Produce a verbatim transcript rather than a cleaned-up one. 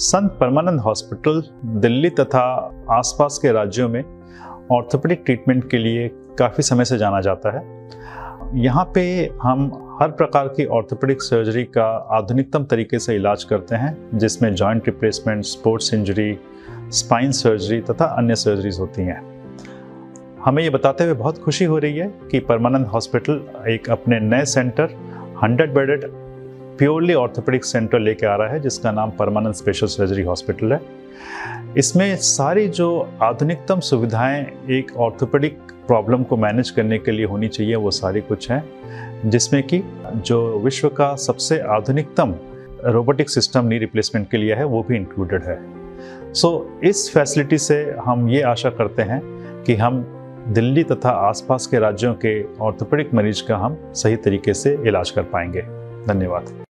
संत परमानंद hospital Delhi तथा आसपास के राज्यों में ऑर्थोपेडिक ट्रीटमेंट के लिए काफ़ी समय से जाना जाता है। यहाँ पे हम हर प्रकार की ऑर्थोपेडिक सर्जरी का आधुनिकतम तरीके से इलाज करते हैं, जिसमें joint replacement, sports injury, spine surgery तथा अन्य सर्जरीज होती हैं। हमें ये बताते हुए बहुत खुशी हो रही है कि परमानंद हॉस्पिटल एक अपने नए centre hundred bedded purely orthopaedic centre लेके आ रहा है, जिसका नाम परमानंद स्पेशल सर्जरी हॉस्पिटल है। इसमें सारी जो आधुनिकतम सुविधाएं एक ऑर्थोपेडिक प्रॉब्लम को मैनेज करने के लिए होनी चाहिए वो सारी कुछ हैं, जिसमें कि जो विश्व का सबसे आधुनिकतम रोबोटिक सिस्टम नी रिप्लेसमेंट के लिए है वो भी इंक्लूडेड है। सो इस फैसिलिटी से हम ये आशा करते हैं कि हम दिल्ली तथा आसपास के राज्यों के ऑर्थोपेडिक मरीज का हम सही तरीके से इलाज कर पाएंगे। धन्यवाद।